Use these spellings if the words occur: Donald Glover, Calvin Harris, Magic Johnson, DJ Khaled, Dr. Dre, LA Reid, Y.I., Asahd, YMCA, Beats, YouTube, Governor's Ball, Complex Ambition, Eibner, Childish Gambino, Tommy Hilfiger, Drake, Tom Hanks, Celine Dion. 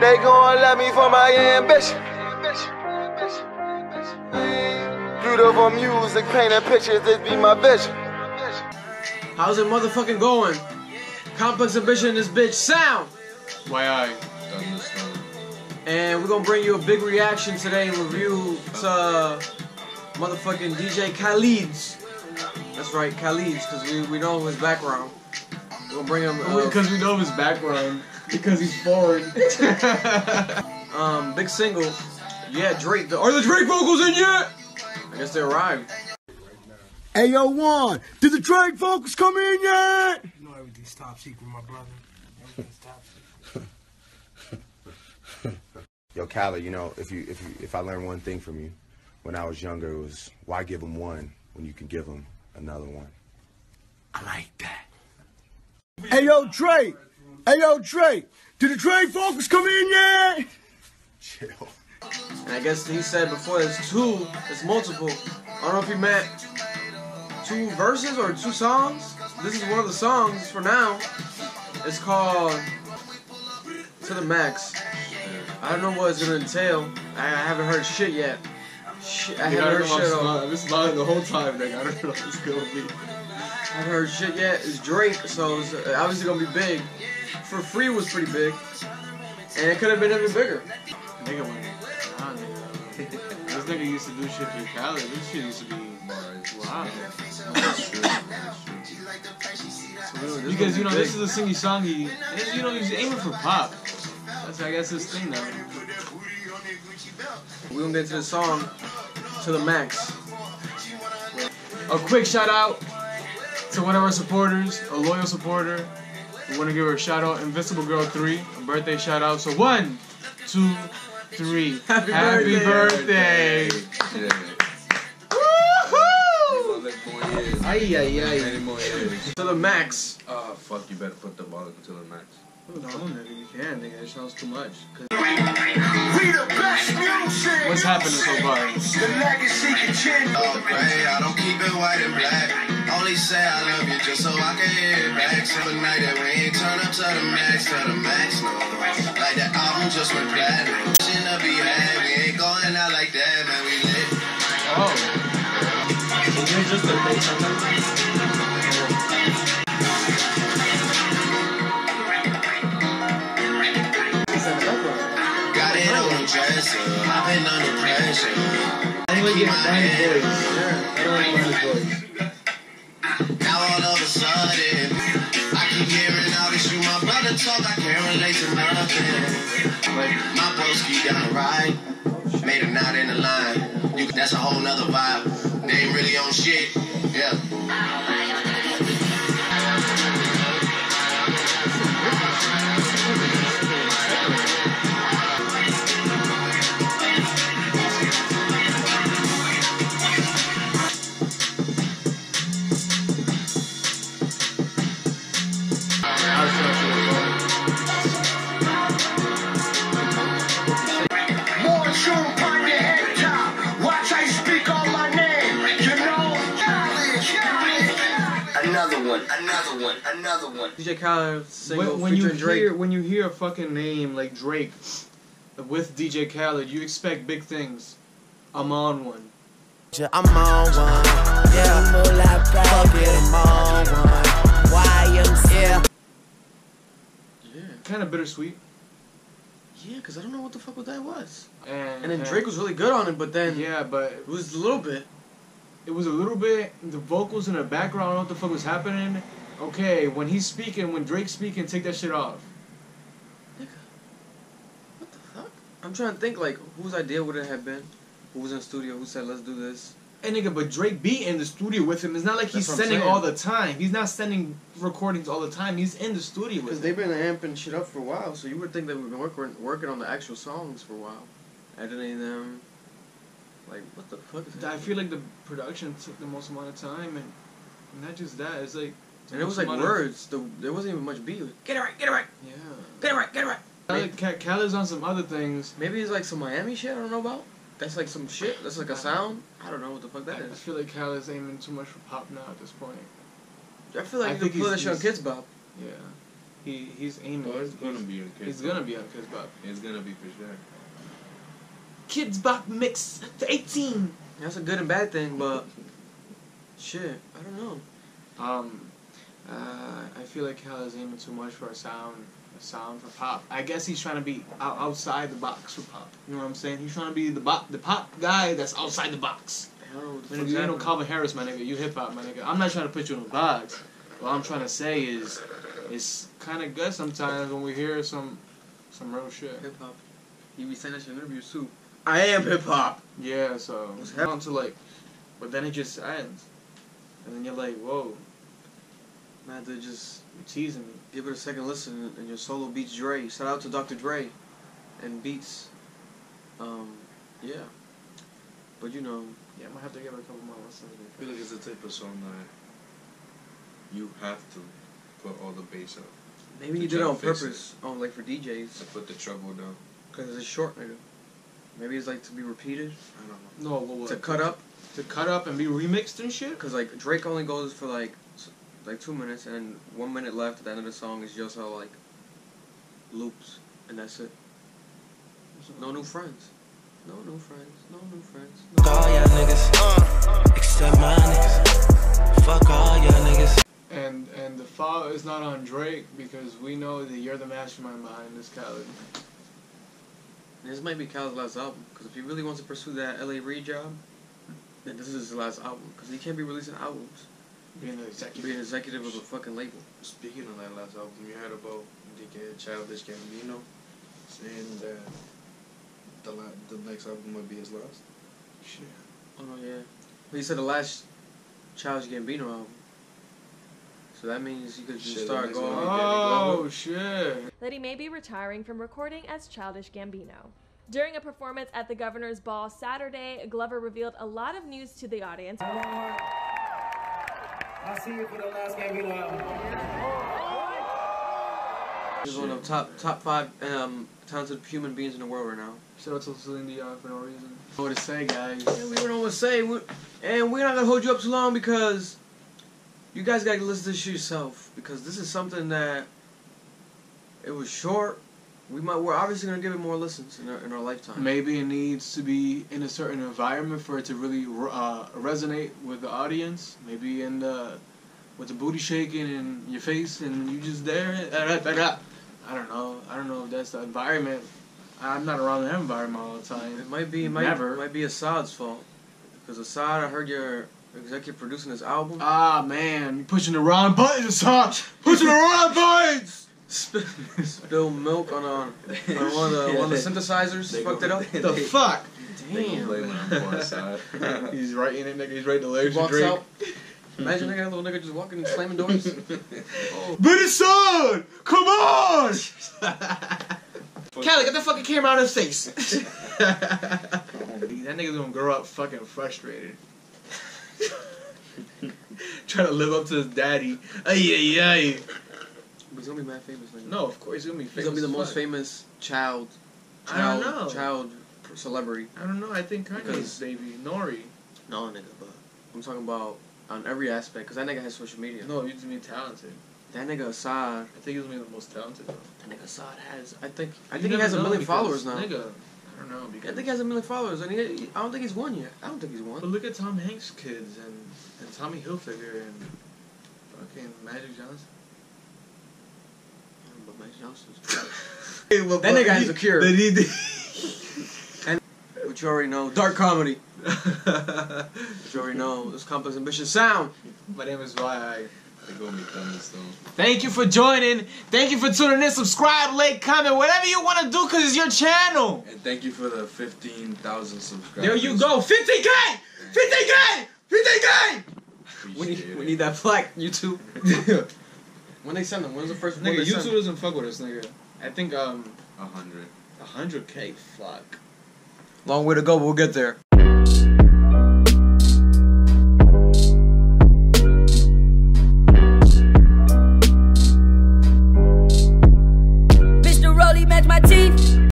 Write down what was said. They gon' love me for my ambition. Beautiful music, painting pictures, this be my vision. How's it motherfucking going? Complex ambition in this bitch sound. Why I done this thing. And we're gonna bring you a big reaction today and review to motherfucking DJ Khaled's. That's right, Khaled's, because we know his background. We'll bring him because we know his background. Because he's foreign. Big single. Yeah, Drake. Are the Drake vocals in yet? I guess they arrived. Hey, yo, Juan, did the Drake vocals come in yet? You know everything's top secret, my brother. Everything's top secret. Yo, Khaled, you know, if I learned one thing from you when I was younger, it was why give him one when you can give him another one. I like that. Hey, yo, Drake. Hey, yo, Dre, did the Dre vocals come in yet? Chill. And I guess he said before there's two, it's multiple. I don't know if he meant two verses or two songs. This is one of the songs for now. It's called To The Max. I don't know what it's going to entail. I haven't heard shit yet. Shit, I haven't heard shit. I've been smiling the whole time, nigga. I don't know what it's going to be. I haven't heard shit yet. It's Drake, so it's obviously going to be big. For Free was pretty big, and it could have been even bigger. Nigga went down, nigga. This nigga used to do shit for Khaled. This shit used to be bars. Wow. That's true. Because, you know, this is a singy song. You know, he's aiming for pop. That's, I guess, his thing, though. We're gonna get to the song, To The Max. A quick shout out to one of our supporters, a loyal supporter. We want to give her a shout out, Invisible Girl 3, a birthday shout out. So 1, 2, 3. Happy birthday! Woohoo! Ay, ay, ay. To The Max. Oh, fuck, you better put the ball into The Max. No, nigga, you can't, nigga. It sounds too much. What's happening so far? The legacy continues. I don't keep it white and black. Only say I love you just so I can hear it back. Some night that we ain't turn up to the max, no. Like that album just went platinum. Shit up be had, we ain't going out like that, man, we lit. Oh. You're just a bitch, got it on dresser, I've been under pressure. I think we get nice voice. I don't like his voice. All of a sudden, I keep hearing all this you my brother talk, I can't relate to nothing. But my broski got a ride, made him out in the line. That's a whole nother vibe. They ain't really on shit. Yeah. Another one. DJ Khaled single featuring Drake. When you hear a fucking name like Drake with DJ Khaled, you expect big things. I'm on one. I'm on one. Yeah. Fuck it, I'm on one. YMCA. Yeah. Kind of bittersweet. Yeah, because I don't know what the fuck that was. And then Drake was really good on it, but then... Yeah, but... It was a little bit. It was a little bit, the vocals in the background, I don't know what the fuck was happening. Okay, when he's speaking, when Drake's speaking, take that shit off. Nigga. What the fuck? I'm trying to think, like, whose idea would it have been? Who was in the studio? Who said, let's do this? Hey, nigga, but Drake be in the studio with him. It's not like he's sending all the time. He's not sending recordings all the time. He's in the studio with him. Because they've been amping shit up for a while, so you would think that we've been working on the actual songs for a while. Editing them. Like, what the fuck is that? I feel like the production took the most amount of time, and not just that, it's like... And it was like words, there wasn't even much beat. Like, get it right, get it right! Yeah. Get it right, get it right! Khaled's on some other things. Maybe it's like some Miami shit I don't know about? That's like some shit, that's like a sound? I don't know what the fuck that is. I feel like Khaled's aiming too much for pop now at this point. I feel like you can put that shit on Kids Bop. Yeah. He's aiming. Oh, it's gonna be a kids. It's gonna be a kids bop. It's gonna be for sure. Kids bop mix to 18. That's a good and bad thing, but shit, I don't know. I feel like Khaled's aiming too much for a sound for pop. I guess he's trying to be outside the box for pop. You know what I'm saying? He's trying to be the pop guy that's outside the box. When you know Calvin Harris, my nigga, you hip hop, my nigga. I'm not trying to put you in a box. What I'm trying to say is, it's kind of good sometimes when we hear some real shit. Hip hop. You be saying that in interviews too. I am hip hop. Yeah, so it's down to like, but then it just ends, and then you're like, whoa. Man, they're just teasing me. Give it a second listen, and your solo beats Dre. Shout out to Dr. Dre, and Beats. Yeah. But you know, yeah, I'm gonna have to give it a couple more listens. I feel like it's the type of song that you have to put all the bass up. Maybe you did it on purpose, like for DJs. To put the treble down. Cause it's short, nigga. Maybe it's like to be repeated. I don't know. No, what? To cut up. To cut up and be remixed and shit. Cause like Drake only goes for like 2 minutes, and 1 minute left at the end of the song is just all like loops, and that's it. No new friends. No new friends. No new friends. Fuck all y'all niggas, except my niggas. Fuck all y'all niggas. And the fall is not on Drake because we know that you're the mastermind behind this, Khaled. This might be Khaled's last album, because if he really wants to pursue that LA Reid job, then this is his last album, because he can't be releasing albums. Being an executive of a fucking label. Speaking of that last album, you heard about DJ Childish Gambino saying that the next album would be his last? Shit. Oh, yeah. But he said the last Childish Gambino album. So that means you could just start going. Oh, shit. That he may be retiring from recording as Childish Gambino. During a performance at the Governor's Ball Saturday, Glover revealed a lot of news to the audience. I'll see you for the last Gambino album. He's one of top five talented human beings in the world right now. Shout out to Celine Dion for no reason. I know what to say, guys. Yeah, we don't know what to say. And we're not going to hold you up too long because you guys gotta listen to this yourself, because this is something that it was short. We're obviously gonna give it more listens in our lifetime. Maybe it needs to be in a certain environment for it to really resonate with the audience. Maybe with the booty shaking and your face and you just there. I don't know. I don't know if that's the environment. I'm not around that environment all the time. It might be. It might be Asahd's fault, because Asahd, I heard your executive producing this album. Ah, man, you pushing the wrong buttons, huh? Pushing the wrong buttons. Spill milk on one of the synthesizers. They fucked it up. The fuck. Damn. On he's writing it, nigga. He's writing the lyrics. He walks out. Imagine nigga, little nigga just walking and slamming doors. Oh. But it's on. Come on. Khaled, get the fucking camera out of his face. That nigga's gonna grow up fucking frustrated. Trying to live up to his daddy. Ay. He's gonna be mad famous. Like, no, of course he's gonna be famous. He's gonna be the most famous child. I don't know. Child celebrity. I don't know. I think Kanye's baby Nori. No, nigga, but I'm talking about on every aspect, because that nigga has social media. No, you just mean talented. That nigga Asahd. I think he's gonna be the most talented. Though. That nigga Asahd has. I think he has 1 million followers now. Nigga. I don't know. I think he has 1 million followers. I mean, I don't think he's won yet. I don't think he's won. But look at Tom Hanks' kids and Tommy Hilfiger and fucking Magic Johnson. I don't know about Magic Johnson. That nigga has a cure. And which you already know, dark comedy. Which you already know, this Compass Ambition sound. My name is Y.I. Thank you for joining. Thank you for tuning in. Subscribe, like, comment, whatever you want to do, because it's your channel. And thank you for the 15,000 subscribers. There you go. 50K! 50K! 50K! We need that plaque, YouTube. When they send them, when's the first one? Nigga, YouTube doesn't fuck with us, nigga. I think, 100K, fuck. Long way to go, but we'll get there.